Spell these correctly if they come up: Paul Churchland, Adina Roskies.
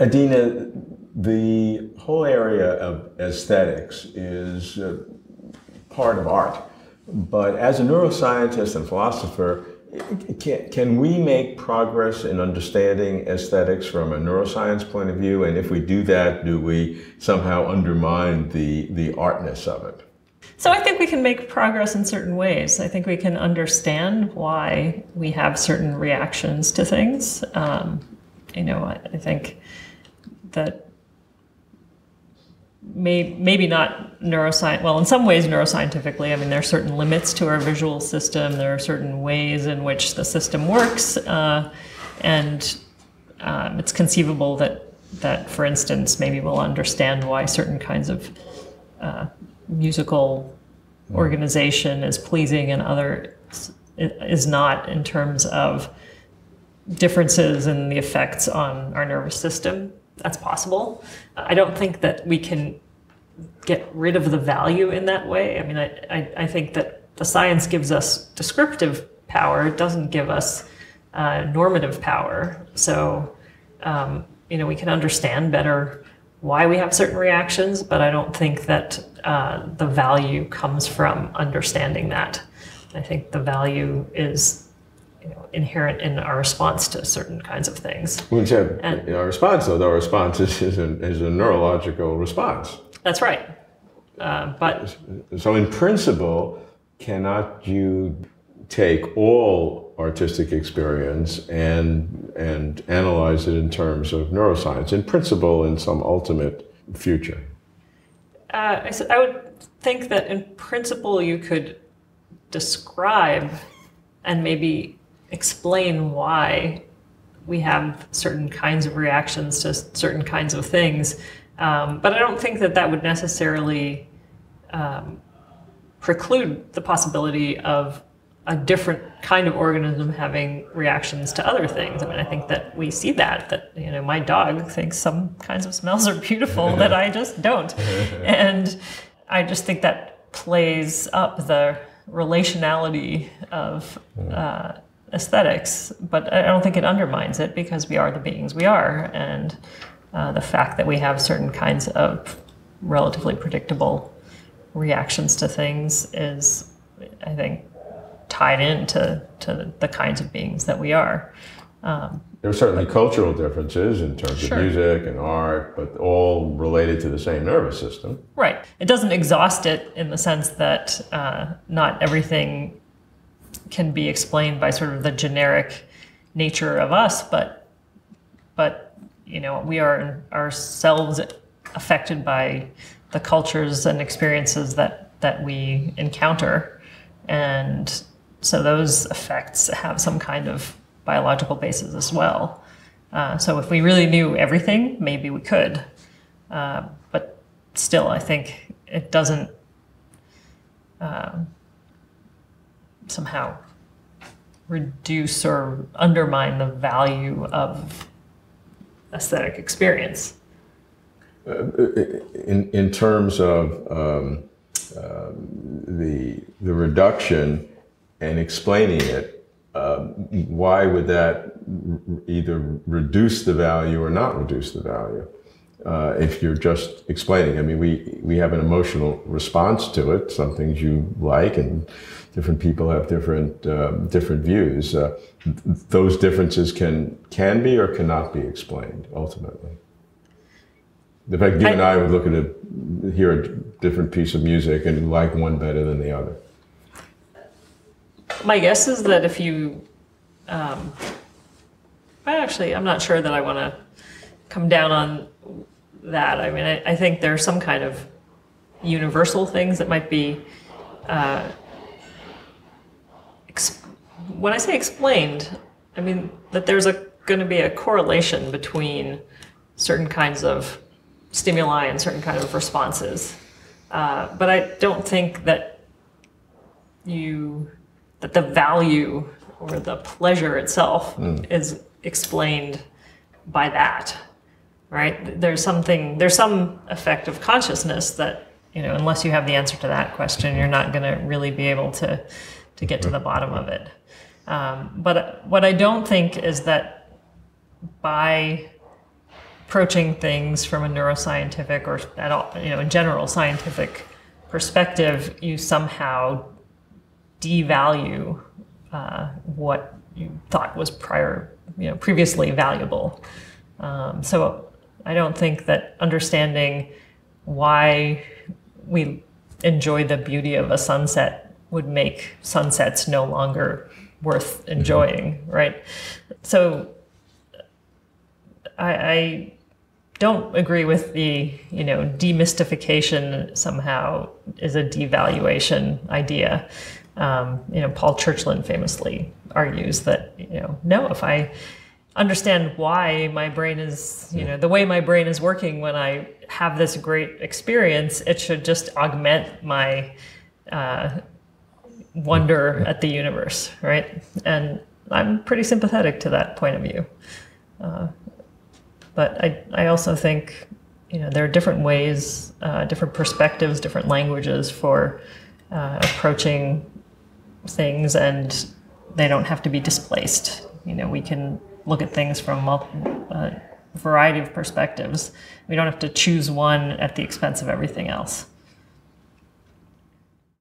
Adina, the whole area of aesthetics is part of art, but as a neuroscientist and philosopher, can we make progress in understanding aesthetics from a neuroscience point of view? And if we do that, do we somehow undermine the artness of it? So I think we can make progress in certain ways. I think we can understand why we have certain reactions to things. You know, I think that maybe not neuroscience, well, in some ways neuroscientifically, I mean, there are certain limits to our visual system. There are certain ways in which the system works. And it's conceivable that, for instance, maybe we'll understand why certain kinds of musical organization is pleasing and other is not, in terms of differences in the effects on our nervous system. That's possible. I don't think that we can get rid of the value in that way. I mean, I think that the science gives us descriptive power. It doesn't give us normative power. So, you know, we can understand better why we have certain reactions, but I don't think that the value comes from understanding that. I think the value is, you know, inherent in our response to certain kinds of things. Our response is a neurological response. That's right. But so in principle, cannot you take all artistic experience and analyze it in terms of neuroscience, in principle, in some ultimate future? I would think that in principle you could describe and maybe explain why we have certain kinds of reactions to certain kinds of things, but I don't think that that would necessarily preclude the possibility of a different kind of organism having reactions to other things. I mean, I think that we see that, you know, my dog thinks some kinds of smells are beautiful that I just don't. And I just think that plays up the relationality of aesthetics, but I don't think it undermines it, because we are the beings we are. And the fact that we have certain kinds of relatively predictable reactions to things is, I think, tied into the kinds of beings that we are. There are certainly cultural differences in terms of music and art, but all related to the same nervous system. Right. It doesn't exhaust it in the sense that not everything can be explained by sort of the generic nature of us, but you know, we are ourselves affected by the cultures and experiences that we encounter, and so those effects have some kind of biological basis as well. So if we really knew everything, maybe we could. But still, I think it doesn't somehow reduce or undermine the value of aesthetic experience. In terms of the reduction and explaining it, why would that either reduce the value or not reduce the value if you're just explaining? I mean, we have an emotional response to it. Some things you like, and different people have different views. Those differences can be or cannot be explained ultimately. In fact, you and I would look at hear a different piece of music and like one better than the other. My guess is that if you, actually, I'm not sure that I want to come down on that. I mean, I think there are some kind of universal things that might be, when I say explained, I mean that there's going to be a correlation between certain kinds of stimuli and certain kinds of responses. But I don't think that that the value or the pleasure itself is explained by that, right? There's some effect of consciousness that, you know, unless you have the answer to that question, you're not going to really be able to get to the bottom of it. But what I don't think is that by approaching things from a neuroscientific or at all, in general scientific perspective, you somehow devalue what you thought was previously valuable. So I don't think that understanding why we enjoy the beauty of a sunset would make sunsets no longer worth enjoying, right? So I don't agree with the, demystification somehow is a devaluation idea. Paul Churchland famously argues that, no, if I understand why my brain is, the way my brain is working when I have this great experience, it should just augment my wonder at the universe, right? And I'm pretty sympathetic to that point of view. But I also think, there are different ways, different perspectives, different languages for approaching things, and they don't have to be displaced. We can look at things from a variety of perspectives. We don't have to choose one at the expense of everything else.